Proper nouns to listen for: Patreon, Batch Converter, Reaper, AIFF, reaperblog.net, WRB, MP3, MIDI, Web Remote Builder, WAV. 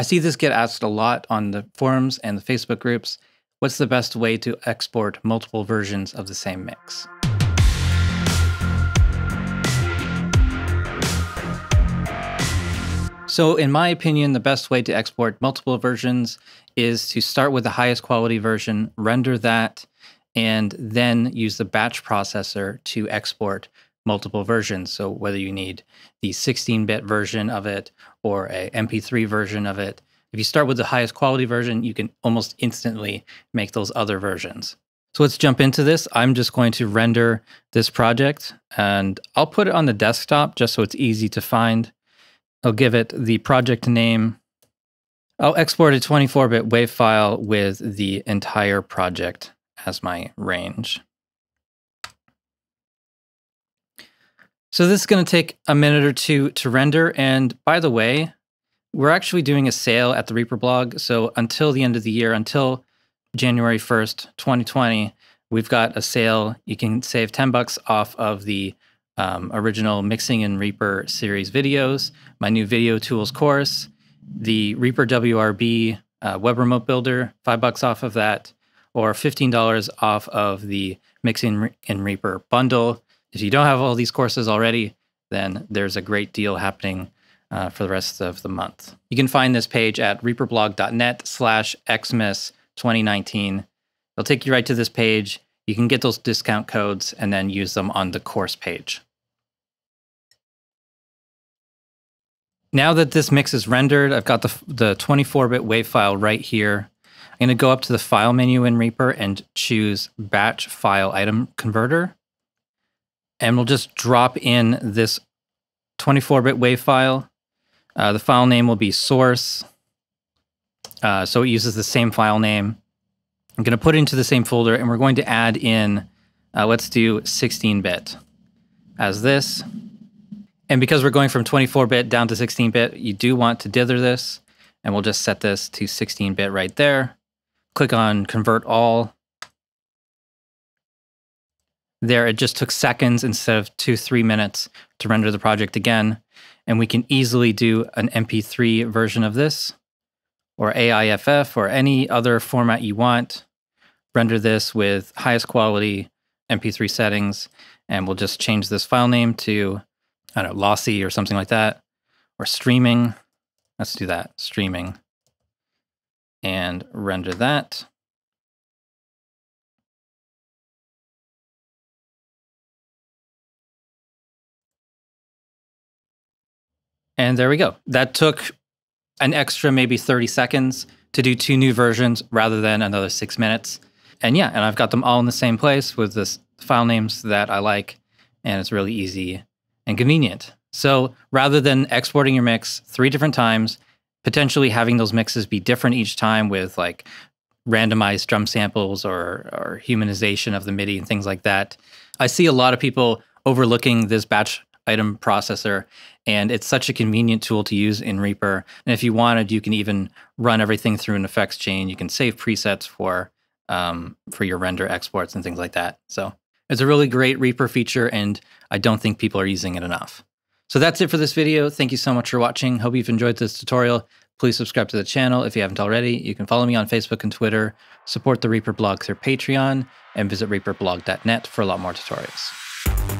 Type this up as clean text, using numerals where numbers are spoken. I see this get asked a lot on the forums and the Facebook groups. What's the best way to export multiple versions of the same mix? So in my opinion, the best way to export multiple versions is to start with the highest quality version, render that, and then use the batch processor to export multiple versions. So whether you need the 16-bit version of it or a MP3 version of it, if you start with the highest quality version, you can almost instantly make those other versions. So let's jump into this. I'm just going to render this project and I'll put it on the desktop just so it's easy to find. I'll give it the project name. I'll export a 24-bit WAV file with the entire project as my range. So this is going to take a minute or two to render. And by the way, we're actually doing a sale at the Reaper blog. So until the end of the year, until January 1st, 2020, we've got a sale. You can save $10 off of the original Mixing in Reaper series videos, my new video tools course, the Reaper WRB Web Remote Builder, $5 off of that, or $15 off of the Mixing in Reaper bundle. If you don't have all these courses already, then there's a great deal happening for the rest of the month. You can find this page at reaperblog.net/xmas2019. It'll take you right to this page. You can get those discount codes and then use them on the course page. Now that this mix is rendered, I've got the 24-bit WAV file right here. I'm going to go up to the File menu in Reaper and choose Batch File Item Converter. And we'll just drop in this 24-bit WAV file. The file name will be source. So it uses the same file name. I'm going to put it into the same folder, and we're going to add in, let's do 16-bit as this. And because we're going from 24-bit down to 16-bit, you do want to dither this, and we'll just set this to 16-bit right there. Click on Convert All. There, it just took seconds instead of 2-3 minutes to render the project again. And we can easily do an MP3 version of this, or AIFF, or any other format you want. Render this with highest quality MP3 settings, and we'll just change this file name to, I don't know, lossy or something like that, or streaming. Let's do that, streaming, and render that. And there we go. That took an extra maybe 30 seconds to do 2 new versions rather than another 6 minutes. And yeah, and I've got them all in the same place with the file names that I like, and it's really easy and convenient. So rather than exporting your mix 3 different times, potentially having those mixes be different each time with like randomized drum samples or humanization of the MIDI and things like that, I see a lot of people overlooking this batch item processor, and it's such a convenient tool to use in Reaper. And if you wanted, you can even run everything through an effects chain. You can save presets for your render exports and things like that. So it's a really great Reaper feature, and I don't think people are using it enough. So that's it for this video. Thank you so much for watching. Hope you've enjoyed this tutorial. Please subscribe to the channel if you haven't already. You can follow me on Facebook and Twitter, support the Reaper blog through Patreon, and visit reaperblog.net for a lot more tutorials.